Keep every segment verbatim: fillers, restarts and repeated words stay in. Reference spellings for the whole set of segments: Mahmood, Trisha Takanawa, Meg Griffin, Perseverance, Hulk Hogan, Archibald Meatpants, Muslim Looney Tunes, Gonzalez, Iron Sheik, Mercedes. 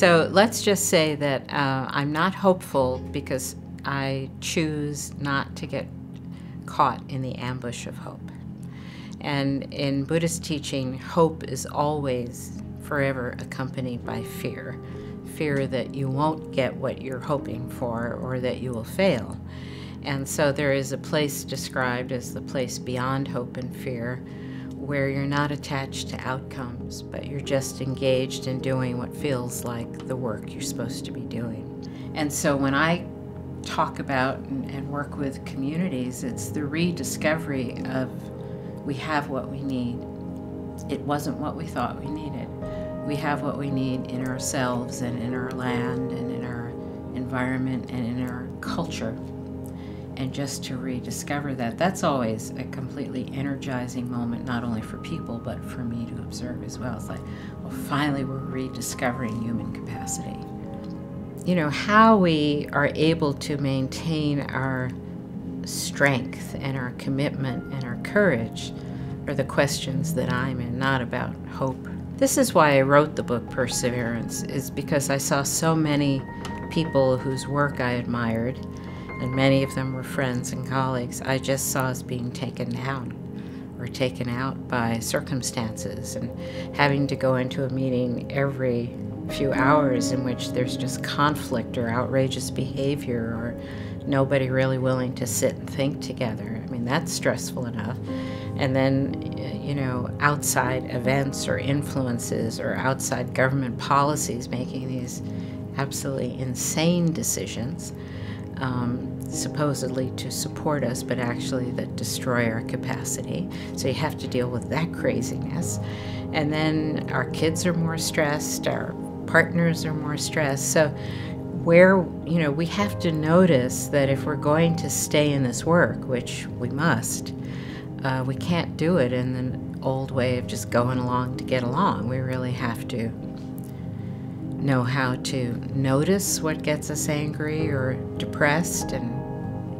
So let's just say that uh, I'm not hopeful because I choose not to get caught in the ambush of hope. And in Buddhist teaching, hope is always forever accompanied by fear. Fear that you won't get what you're hoping for or that you will fail. And so there is a place described as the place beyond hope and fear, where you're not attached to outcomes, but you're just engaged in doing what feels like the work you're supposed to be doing. And so when I talk about and, and work with communities, it's the rediscovery of we have what we need. It wasn't what we thought we needed. We have what we need in ourselves and in our land and in our environment and in our culture. And just to rediscover that, that's always a completely energizing moment, not only for people, but for me to observe as well. It's like, well, finally we're rediscovering human capacity. You know, how we are able to maintain our strength and our commitment and our courage are the questions that I'm in, not about hope. This is why I wrote the book Perseverance, is because I saw so many people whose work I admired, and many of them were friends and colleagues, I just saw as being taken down or taken out by circumstances and having to go into a meeting every few hours in which there's just conflict or outrageous behavior or nobody really willing to sit and think together. I mean, that's stressful enough. And then, you know, outside events or influences or outside government policies making these absolutely insane decisions. Um, supposedly to support us, but actually that destroy our capacity. So you have to deal with that craziness. And then our kids are more stressed, our partners are more stressed. So where, you know, we have to notice that if we're going to stay in this work, which we must, uh, we can't do it in the old way of just going along to get along. We really have to know how to notice what gets us angry or depressed and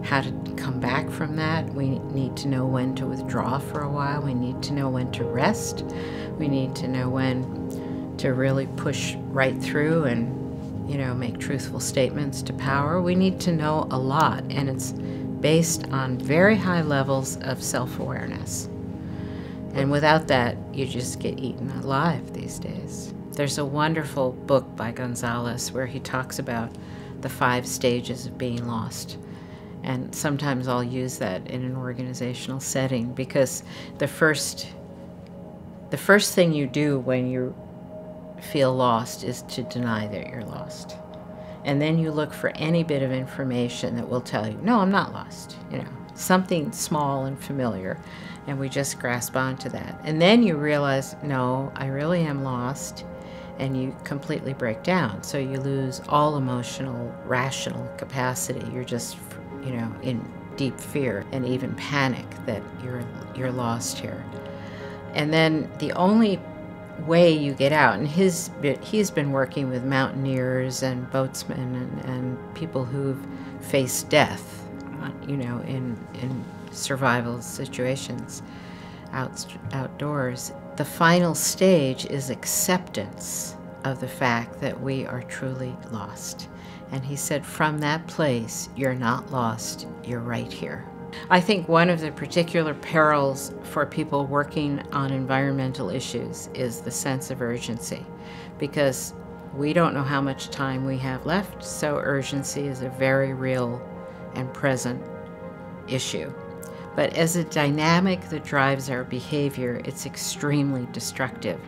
how to come back from that. We need to know when to withdraw for a while. We need to know when to rest. We need to know when to really push right through and, you know, make truthful statements to power. We need to know a lot, and it's based on very high levels of self-awareness. And without that, you just get eaten alive these days. There's a wonderful book by Gonzalez where he talks about the five stages of being lost. And sometimes I'll use that in an organizational setting, because the first, the first thing you do when you feel lost is to deny that you're lost. And then you look for any bit of information that will tell you, no, I'm not lost, you know, something small and familiar. And we just grasp onto that. And then you realize, no, I really am lost. And you completely break down. So you lose all emotional, rational capacity. You're just, you know, in deep fear and even panic that you're, you're lost here. And then the only way you get out, and his, he's been working with mountaineers and boatsmen and, and people who've faced death, you know, in, in survival situations out, outdoors. The final stage is acceptance of the fact that we are truly lost. And he said, from that place, you're not lost, you're right here. I think one of the particular perils for people working on environmental issues is the sense of urgency, because we don't know how much time we have left, so urgency is a very real and present issue. But as a dynamic that drives our behavior, it's extremely destructive,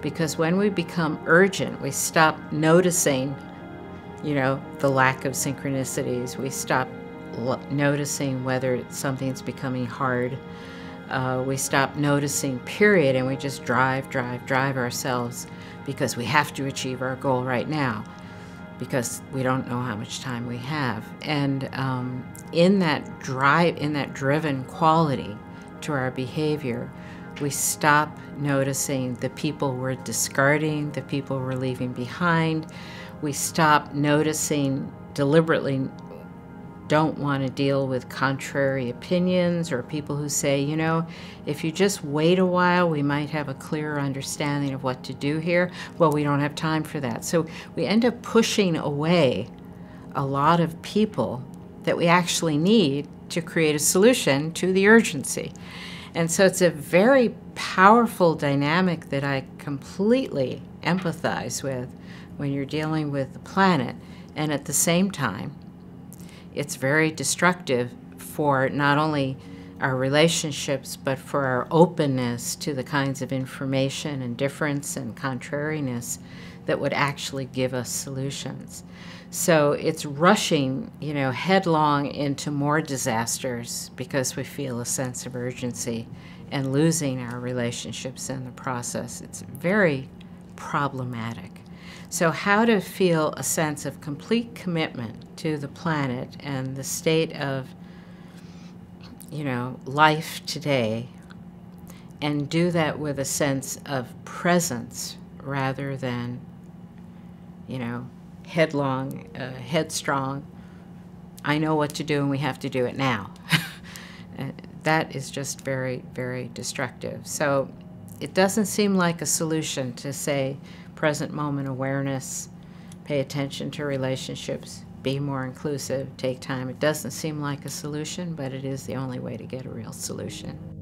because when we become urgent, we stop noticing, you know, the lack of synchronicities. We stop noticing whether something's becoming hard. Uh, we stop noticing, period, and we just drive, drive, drive ourselves because we have to achieve our goal right now, because we don't know how much time we have. And um, in that drive, in that driven quality to our behavior, we stop noticing the people we're discarding, the people we're leaving behind. We stop noticing deliberately don't want to deal with contrary opinions or people who say, you know, if you just wait a while, we might have a clearer understanding of what to do here. Well, we don't have time for that. So we end up pushing away a lot of people that we actually need to create a solution to the urgency. And so it's a very powerful dynamic that I completely empathize with when you're dealing with the planet. And at the same time, it's very destructive for not only our relationships, but for our openness to the kinds of information and difference and contrariness that would actually give us solutions. So it's rushing, you know, headlong into more disasters because we feel a sense of urgency and losing our relationships in the process. It's very problematic. So how to feel a sense of complete commitment to the planet and the state of, you know, life today, and do that with a sense of presence rather than, you know, headlong, uh, headstrong, I know what to do and we have to do it now. That is just very, very destructive. So it doesn't seem like a solution to say present moment awareness, pay attention to relationships, be more inclusive, take time. It doesn't seem like a solution, but it is the only way to get a real solution.